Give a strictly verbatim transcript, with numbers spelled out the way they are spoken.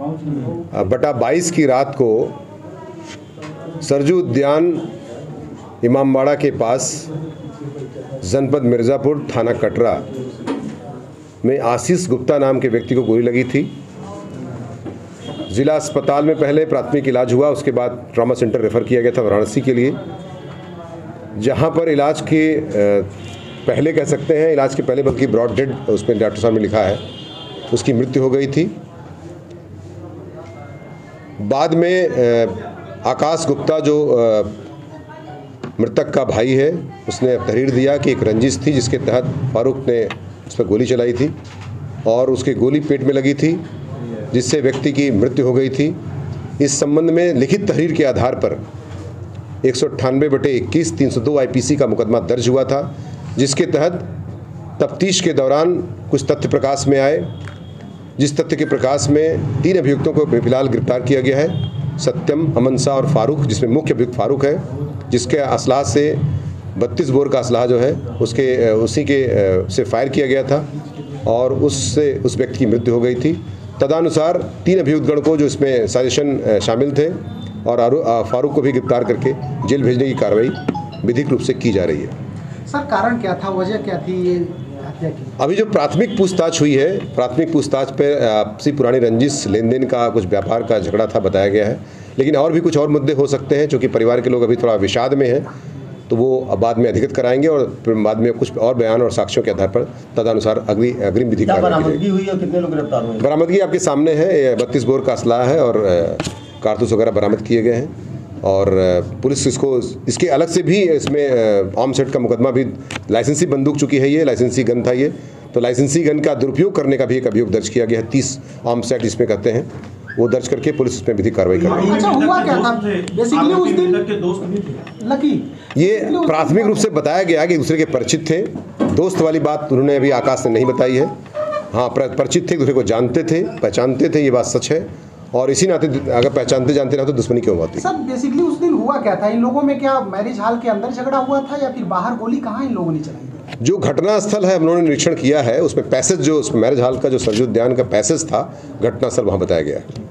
बटा बाईस की रात को सरजु उद्यान इमामबाड़ा के पास जनपद मिर्जापुर थाना कटरा में आशीष गुप्ता नाम के व्यक्ति को गोली लगी थी। ज़िला अस्पताल में पहले प्राथमिक इलाज हुआ, उसके बाद ट्रामा सेंटर रेफ़र किया गया था वाराणसी के लिए, जहां पर इलाज के पहले कह सकते हैं इलाज के पहले बल्कि ब्रॉड डेड उसमें डॉक्टर साहब ने लिखा है उसकी मृत्यु हो गई थी। बाद में आकाश गुप्ता जो मृतक का भाई है उसने तहरीर दिया कि एक रंजिश थी जिसके तहत फारूक ने उस पर गोली चलाई थी और उसके गोली पेट में लगी थी जिससे व्यक्ति की मृत्यु हो गई थी। इस संबंध में लिखित तहरीर के आधार पर एक सौ अट्ठानवे बटे इक्कीस तीन सौ दो आई पी सी का मुकदमा दर्ज हुआ था, जिसके तहत तफ्तीश के दौरान कुछ तथ्य प्रकाश में आए, जिस तथ्य के प्रकाश में तीन अभियुक्तों को फिलहाल गिरफ्तार किया गया है, सत्यम, हमन साह और फारूक, जिसमें मुख्य अभियुक्त फारूक है, जिसके असलाह से बत्तीस बोर का असलाह जो है उसके उसी के से फायर किया गया था और उससे उस व्यक्ति की मृत्यु हो गई थी। तदानुसार तीन अभियुक्तगण को जो इसमें साजिशन शामिल थे और फारूक को भी गिरफ्तार करके जेल भेजने की कार्रवाई विधिक रूप से की जा रही है। सर, कारण क्या था, वजह क्या थी ये हत्या की? अभी जो प्राथमिक पूछताछ हुई है, प्राथमिक पूछताछ पर आपसी पुरानी रंजिश, लेन देन का, कुछ व्यापार का झगड़ा था बताया गया है, लेकिन और भी कुछ और मुद्दे हो सकते हैं क्योंकि परिवार के लोग अभी थोड़ा विषाद में हैं, तो वो बाद में अधिकृत कराएंगे और फिर बाद में कुछ और बयान और साक्ष्यों के आधार पर तदनुसार अगली अग्रिम विधि बरामदगी हुई और कितने लोग गिरफ्तार हुए? बरामदगी आपके सामने है, बत्तीस बोर का असलाह है और कारतूस वगैरह बरामद किए गए हैं और पुलिस इसको इसके अलग से भी इसमें आर्म सेट का मुकदमा भी, लाइसेंसी बंदूक चुकी है, ये लाइसेंसी गन था, ये तो लाइसेंसी गन का दुरुपयोग करने का भी एक अभियोग दर्ज किया गया है। तीस आर्म सेट इसमें कहते हैं, वो दर्ज करके पुलिस इसमें विधिक कार्रवाई कर रही है। अच्छा, हुआ क्या था बेसिकली उस दिन? लकी ये प्राथमिक रूप से बताया गया कि दूसरे के परिचित थे, दोस्त वाली बात उन्होंने अभी आकाश ने नहीं बताई है। हाँ, परिचित थे, दूसरे को जानते थे, पहचानते थे, ये बात सच है और इसी नाते अगर पहचानते जानते ना तो दुश्मनी क्यों होती? सर, बेसिकली उस दिन हुआ क्या था? इन लोगों में क्या मैरिज हॉल के अंदर झगड़ा हुआ था या फिर बाहर? गोली कहाँ इन लोगों ने चलाई? जो घटना स्थल है हम लोगों ने निरीक्षण किया है, उसमें पैसेज जो उस मैरिज हॉल का जो सरजू उद्यान का पैसेज था, घटनास्थल वहाँ बताया गया है।